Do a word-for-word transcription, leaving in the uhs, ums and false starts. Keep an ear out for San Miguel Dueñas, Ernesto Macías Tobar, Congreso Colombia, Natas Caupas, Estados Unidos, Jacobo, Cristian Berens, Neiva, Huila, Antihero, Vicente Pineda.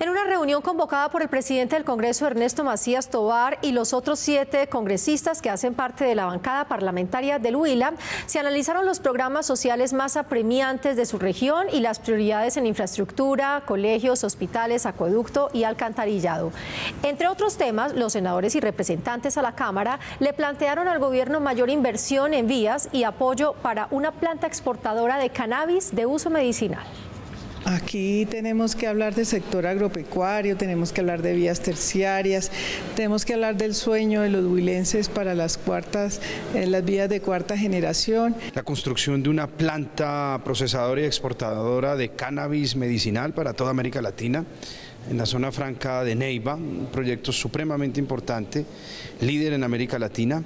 En una reunión convocada por el presidente del Congreso, Ernesto Macías Tobar, y los otros siete congresistas que hacen parte de la bancada parlamentaria del Huila, se analizaron los programas sociales más apremiantes de su región y las prioridades en infraestructura, colegios, hospitales, acueducto y alcantarillado. Entre otros temas, los senadores y representantes a la Cámara le plantearon al gobierno mayor inversión en vías y apoyo para una planta exportadora de cannabis de uso medicinal. Aquí tenemos que hablar del sector agropecuario, tenemos que hablar de vías terciarias, tenemos que hablar del sueño de los huilenses para las cuartas, eh, las vías de cuarta generación. La construcción de una planta procesadora y exportadora de cannabis medicinal para toda América Latina, en la zona franca de Neiva, un proyecto supremamente importante, líder en América Latina.